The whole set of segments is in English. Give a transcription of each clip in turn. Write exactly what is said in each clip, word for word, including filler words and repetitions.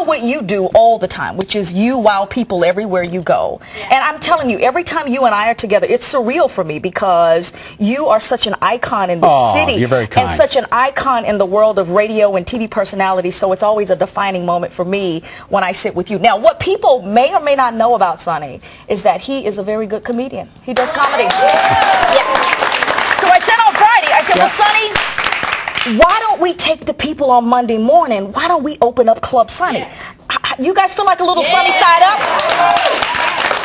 know what you do all the time, which is you wow people everywhere you go. Yeah. And I'm telling you, every time you and I are together, it's surreal for me because you are such an icon in the oh, city you're very kind. And such an icon in the world of radio and T V personality. So it's always a defining moment for me when I sit with you. Now, what people may or may not know about Sonny is that he is a very good comedian. He does comedy. Yeah. Yeah. So I said on Friday, I said, yeah. well, Sonny, why don't we take the people on Monday morning? Why don't we open up Club Sonny? Yeah. I, I, you guys feel like a little yeah. Sunny side up?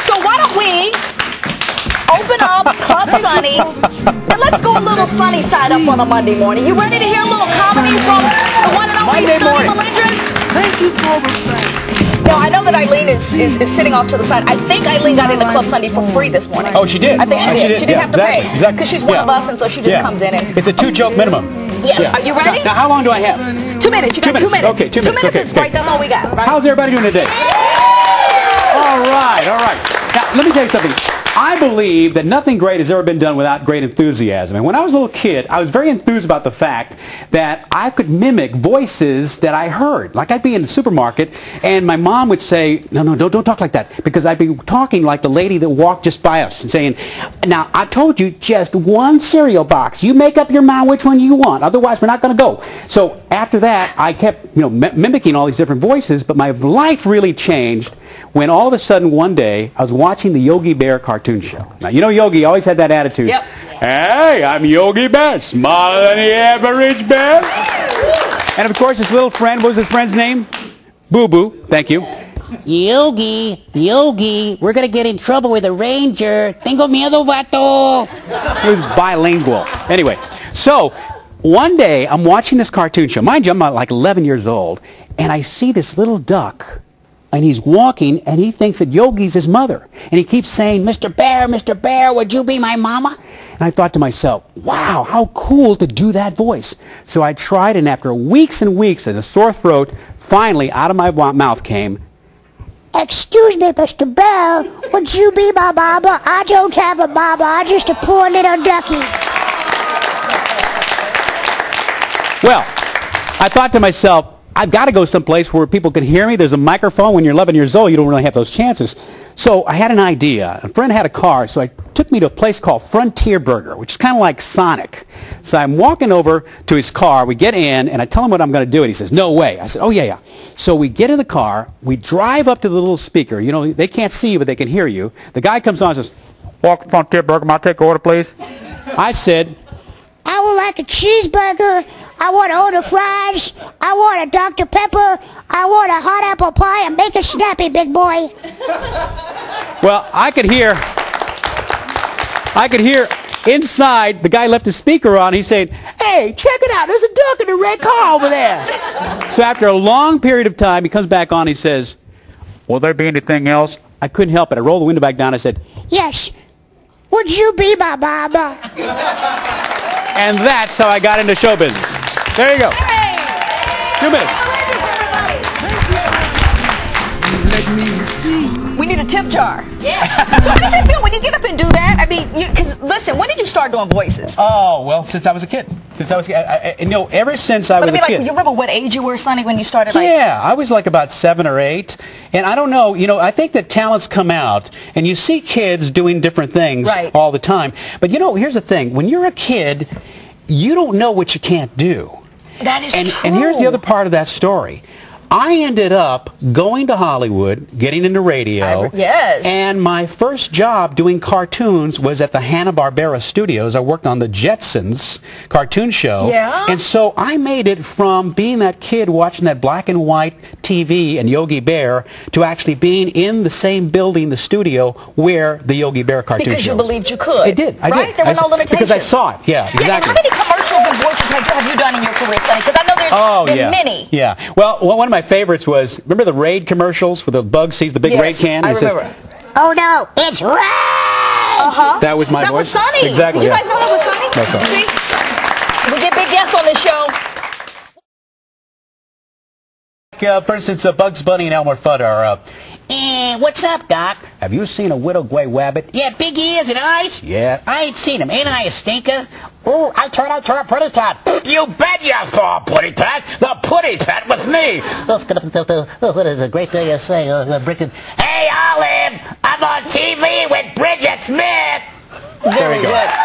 So why don't we open up Club Sonny and let's go a little sunny side up on a Monday morning. You ready to hear a little comedy from the one and only Sonny Melendrez? Thank you for the thanks. Now, I know that Eileen is, is, is sitting off to the side. I think Eileen got into Club Sonny for free this morning. Oh, she did? I think she did. She, did. she didn't yeah, have to exactly, pay. Because exactly. she's one yeah. of us, and so she just yeah. comes in. And it's a two-joke minimum. Yes. Yeah. Are you ready? Now, now, how long do I have? Two minutes. You got two minutes. Okay, two minutes. Two minutes okay, is okay. right. That's all we got. Right? How's everybody doing today? Yeah. All right, all right. Now, let me tell you something. I believe that nothing great has ever been done without great enthusiasm. And when I was a little kid, I was very enthused about the fact that I could mimic voices that I heard. Like I'd be in the supermarket, and my mom would say, no, no, don't, don't talk like that. Because I'd be talking like the lady that walked just by us and saying, now, I told you just one cereal box. You make up your mind which one you want. Otherwise, we're not going to go. So after that, I kept you know, mimicking all these different voices, but my life really changed when all of a sudden one day, I was watching the Yogi Bear cartoon. Show. Now, you know Yogi always had that attitude. Yep. Hey, I'm Yogi Bear, smaller than the average bear. And of course, his little friend, what was his friend's name? Boo Boo. Thank you. Yogi, Yogi, we're going to get in trouble with a ranger. Tengo miedo, vato. He was bilingual. Anyway, so one day I'm watching this cartoon show. Mind you, I'm like eleven years old, and I see this little duck. And he's walking, and he thinks that Yogi's his mother. And he keeps saying, Mister Bear, Mister Bear, would you be my mama? And I thought to myself, wow, how cool to do that voice. So I tried, and after weeks and weeks and a sore throat, finally out of my mouth came, excuse me, Mister Bear, would you be my mama? I don't have a mama, I'm just a poor little ducky. Well, I thought to myself, I've got to go someplace where people can hear me. There's a microphone. When you're eleven years old, you don't really have those chances. So I had an idea. A friend had a car, so I took me to a place called Frontier Burger, which is kind of like Sonic. So I'm walking over to his car. We get in, and I tell him what I'm going to do, and he says, no way. I said, oh, yeah, yeah. So we get in the car. We drive up to the little speaker. You know, they can't see you, but they can hear you. The guy comes on and says, welcome to Frontier Burger. May I take an order, please? I said, I would like a cheeseburger. I want to order fries. I want a Doctor Pepper. I want a hot apple pie, and make it snappy, big boy. Well, I could hear, I could hear inside, the guy left the speaker on. He's saying, hey, check it out. There's a duck in the red car over there. So after a long period of time, he comes back on. He says, will there be anything else? I couldn't help it. I rolled the window back down. I said, yes. Would you be my mama? And that's how I got into show business. There you go. Hey. Two minutes. We need a tip jar. Yes. So how does it feel when you get up and do that? I mean, because listen, when did you start doing voices? Oh, well, since I was a kid. Since I was, I, I, no, ever since I but was I mean, a like, kid. You remember what age you were, Sonny, when you started? Like, yeah, I was like about seven or eight, and I don't know. You know, I think that talents come out, and you see kids doing different things right. all the time. But you know, here's the thing: when you're a kid, you don't know what you can't do. That is and, true. And here's the other part of that story. I ended up going to Hollywood, getting into radio, I, yes. and my first job doing cartoons was at the Hanna-Barbera Studios. I worked on The Jetsons cartoon show, yeah. and so I made it from being that kid watching that black and white T V and Yogi Bear to actually being in the same building, the studio, where the Yogi Bear cartoon show Because you shows. believed you could. I did. I right? Did. There were I, no limitations. Because I saw it, yeah, exactly. Yeah, and how many commercials and voices have you done in your career, Sonny? Because I know there's oh, been yeah. many. Yeah. Well, one of my My favorites was, remember the RAID commercials where the bug sees the big yes, RAID can? And I he remember. Says, oh no, it's RAID! Uh-huh. That was my that voice. That was Sonny. Exactly. Did you yeah. guys know that was Sonny? That's Sonny. See? We get big guests on this show. Uh, for instance, uh, Bugs Bunny and Elmer Fudd are uh, Eh, what's up, Doc? Have you seen a widow gray rabbit? Yeah, big ears and eyes? Yeah. I ain't seen him. Ain't I a stinker? Ooh, I turn out to a putty tot. You bet you saw a putty tot. The putty tot with me. What is a great thing you say, uh, Bridget? Hey, Olive, I'm on T V with Bridget Smith. There we go.